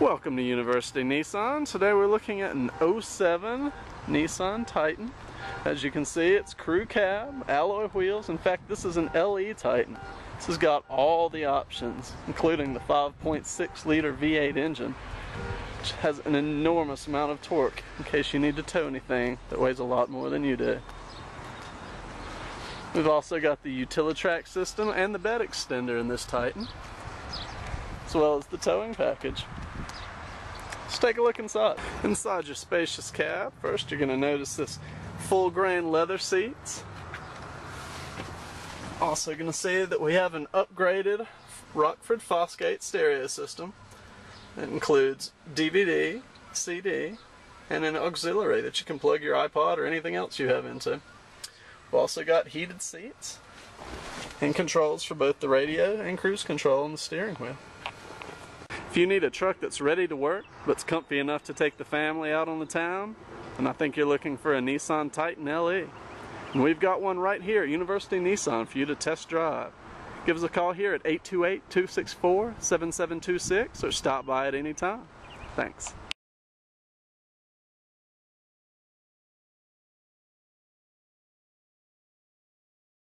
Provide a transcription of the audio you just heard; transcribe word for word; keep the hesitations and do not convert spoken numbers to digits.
Welcome to University Nissan. Today we're looking at an oh seven Nissan Titan. As you can see, it's crew cab, alloy wheels. In fact, this is an L E Titan. This has got all the options, including the five point six liter V eight engine, which has an enormous amount of torque in case you need to tow anything that weighs a lot more than you do. We've also got the UtilaTrack system and the bed extender in this Titan, as well as the towing package. Let's take a look inside. Inside your spacious cab, first you're going to notice this full grain leather seats. Also going to see that we have an upgraded Rockford Fosgate stereo system. It includes D V D, C D, and an auxiliary that you can plug your iPod or anything else you have into. We've also got heated seats and controls for both the radio and cruise control on the steering wheel. If you need a truck that's ready to work, but's comfy enough to take the family out on the town, then I think you're looking for a Nissan Titan L E. And we've got one right here at University Nissan for you to test drive. Give us a call here at eight two eight, two six four, seven seven two six or stop by at any time. Thanks.